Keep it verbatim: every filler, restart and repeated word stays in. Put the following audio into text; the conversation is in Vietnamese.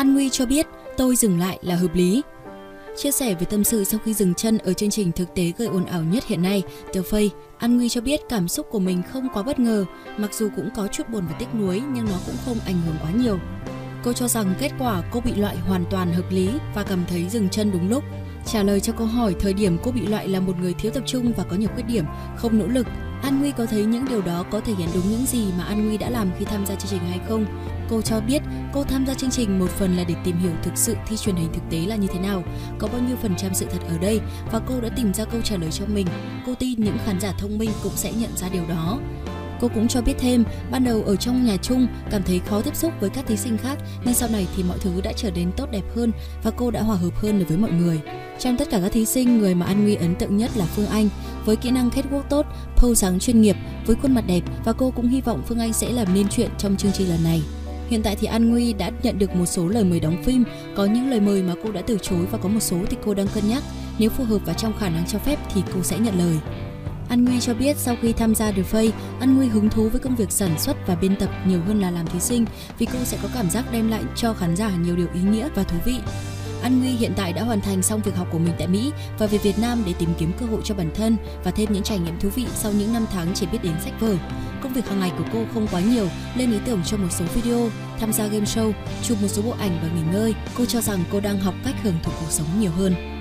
An Nguy cho biết tôi dừng lại là hợp lý. Chia sẻ về tâm sự sau khi dừng chân ở chương trình thực tế gây ồn ào nhất hiện nay, The Face, An Nguy cho biết cảm xúc của mình không quá bất ngờ, mặc dù cũng có chút buồn và tiếc nuối nhưng nó cũng không ảnh hưởng quá nhiều. Cô cho rằng kết quả cô bị loại hoàn toàn hợp lý và cảm thấy dừng chân đúng lúc. Trả lời cho câu hỏi thời điểm cô bị loại là một người thiếu tập trung và có nhiều khuyết điểm, không nỗ lực, An Nguy có thấy những điều đó có thể hiện đúng những gì mà An Nguy đã làm khi tham gia chương trình hay không? Cô cho biết cô tham gia chương trình một phần là để tìm hiểu thực sự thi truyền hình thực tế là như thế nào, có bao nhiêu phần trăm sự thật ở đây và cô đã tìm ra câu trả lời cho mình. Cô tin những khán giả thông minh cũng sẽ nhận ra điều đó. Cô cũng cho biết thêm, ban đầu ở trong nhà chung cảm thấy khó tiếp xúc với các thí sinh khác nhưng sau này thì mọi thứ đã trở nên tốt đẹp hơn và cô đã hòa hợp hơn đối với mọi người. Trong tất cả các thí sinh, người mà An Nguy ấn tượng nhất là Phương Anh. Với kỹ năng catwalk tốt, pose dáng chuyên nghiệp, với khuôn mặt đẹp và cô cũng hy vọng Phương Anh sẽ làm nên chuyện trong chương trình lần này. Hiện tại thì An Nguy đã nhận được một số lời mời đóng phim, có những lời mời mà cô đã từ chối và có một số thì cô đang cân nhắc, nếu phù hợp và trong khả năng cho phép thì cô sẽ nhận lời. An Nguy cho biết sau khi tham gia The Face, An Nguy hứng thú với công việc sản xuất và biên tập nhiều hơn là làm thí sinh vì cô sẽ có cảm giác đem lại cho khán giả nhiều điều ý nghĩa và thú vị. An Nguy hiện tại đã hoàn thành xong việc học của mình tại Mỹ và về Việt Nam để tìm kiếm cơ hội cho bản thân và thêm những trải nghiệm thú vị sau những năm tháng chỉ biết đến sách vở. Công việc hàng ngày của cô không quá nhiều, lên ý tưởng cho một số video, tham gia game show, chụp một số bộ ảnh và nghỉ ngơi. Cô cho rằng cô đang học cách hưởng thụ cuộc sống nhiều hơn.